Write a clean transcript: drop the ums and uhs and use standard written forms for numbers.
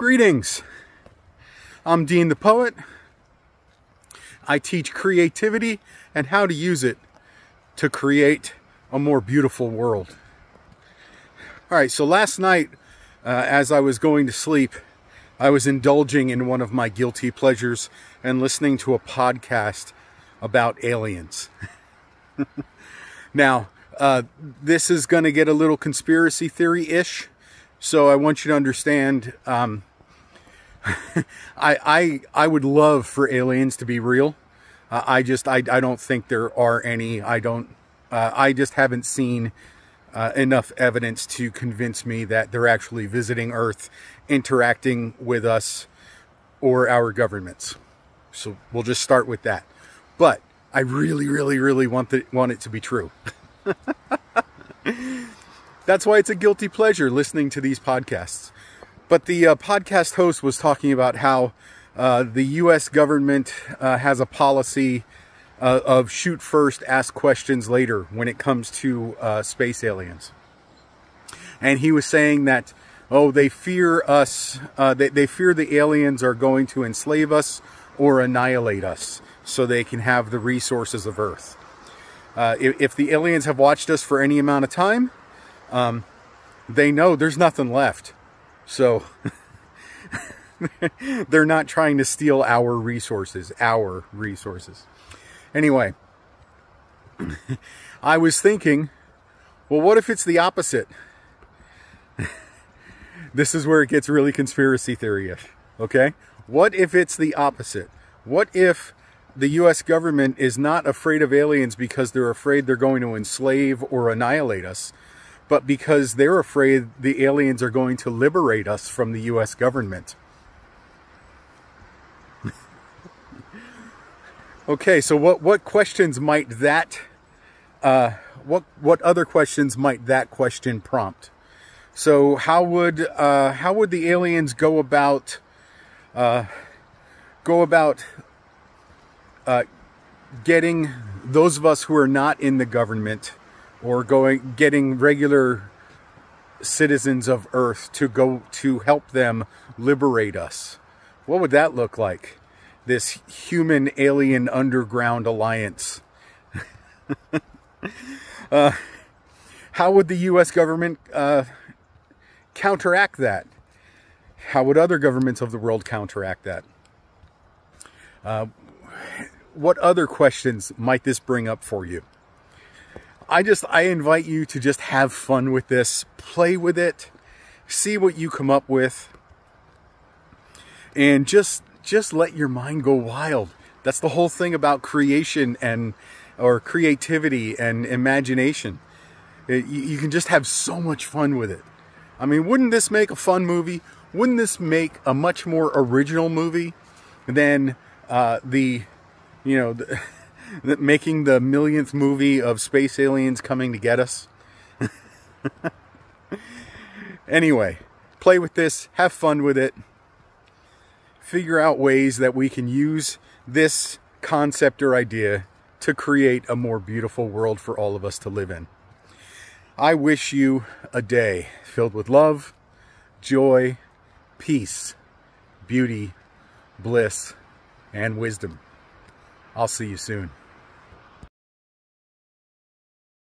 Greetings, I'm Dean the Poet. I teach creativity and how to use it to create a more beautiful world. All right, so last night as I was going to sleep, I was indulging in one of my guilty pleasures and listening to a podcast about aliens. Now, this is going to get a little conspiracy theory-ish, so I want you to understand I would love for aliens to be real. I don't think there are any. I just haven't seen enough evidence to convince me that they're actually visiting Earth, interacting with us or our governments. So we'll just start with that. But I really, really, really want it to be true. That's why it's a guilty pleasure listening to these podcasts. But the podcast host was talking about how the U.S. government has a policy of shoot first, ask questions later when it comes to space aliens. And he was saying that, oh, they fear us. They fear the aliens are going to enslave us or annihilate us so they can have the resources of Earth. If the aliens have watched us for any amount of time, they know there's nothing left. So they're not trying to steal our resources, Anyway, I was thinking, well, what if it's the opposite? This is where it gets really conspiracy theory-ish, okay? What if it's the opposite? What if the U.S. government is not afraid of aliens because they're afraid they're going to enslave or annihilate us, but because they're afraid the aliens are going to liberate us from the U.S. government? Okay, so what questions might that, what other questions might that question prompt? So how would the aliens go about getting those of us who are not in the government, or getting regular citizens of Earth to go to help them liberate us? What would that look like? This human-alien underground alliance. How would the U.S. government counteract that? How would other governments of the world counteract that? What other questions might this bring up for you? I invite you to just have fun with this. Play with it. See what you come up with. And just let your mind go wild. That's the whole thing about creation or creativity and imagination. You can just have so much fun with it. I mean, wouldn't this make a fun movie? Wouldn't this make a much more original movie than making the millionth movie of space aliens coming to get us? Anyway, play with this, have fun with it. Figure out ways that we can use this concept or idea to create a more beautiful world for all of us to live in. I wish you a day filled with love, joy, peace, beauty, bliss, and wisdom. I'll see you soon.